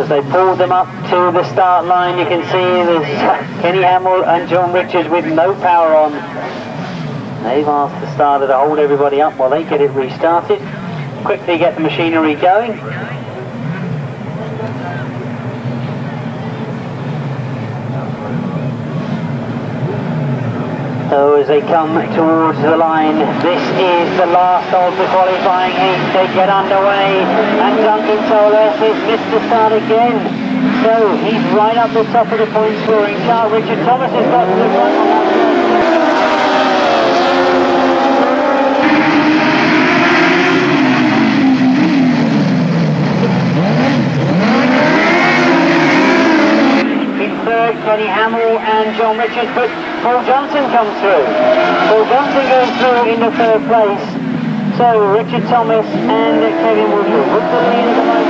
as they pulled them up to the start line. You can see there's Kenny Hamill and John Richards with no power on. They've asked the starter to hold everybody up while they get it restarted. Quickly get the machinery going. So as they come towards the line, this is the last of the qualifying heat. They get underway, and Duncan Toler is missed the start again. So he's right up the top of the point scoring chart. Richard Thomas has got to the front. Kenny Hamill and John Richards, but Paul Johnson comes through. Paul Johnson goes through into third place. So Richard Thomas and Kevin Woodley. What's the lead at the moment?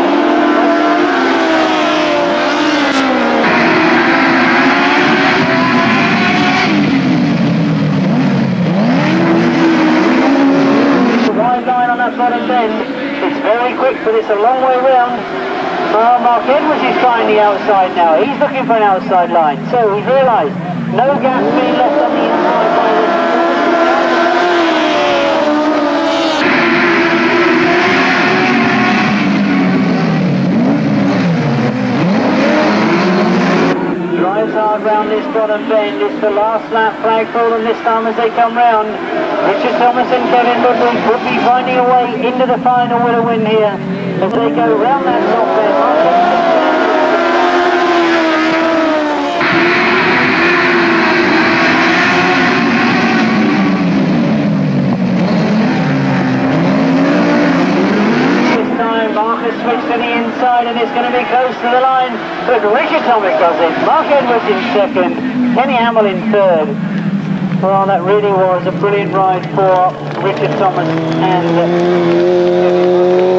It's a wide line on that bottom bend. It's very quick, but it's a long way round. Mark Edwards is trying the outside now. He's looking for an outside line. So he's realised no gap being left on the inside by this. Drives hard round this bottom bend. It's the last lap flagpole, and this time as they come round, Richard Thomas and Kevin Woodley could be finding a way into the final with a win here as they go round that top bend. And it's going to be close to the line, but Richard Thomas does it. Mark Edwards in second, Kenny Hamill in third. Well, that really was a brilliant ride for Richard Thomas and